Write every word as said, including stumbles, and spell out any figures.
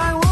I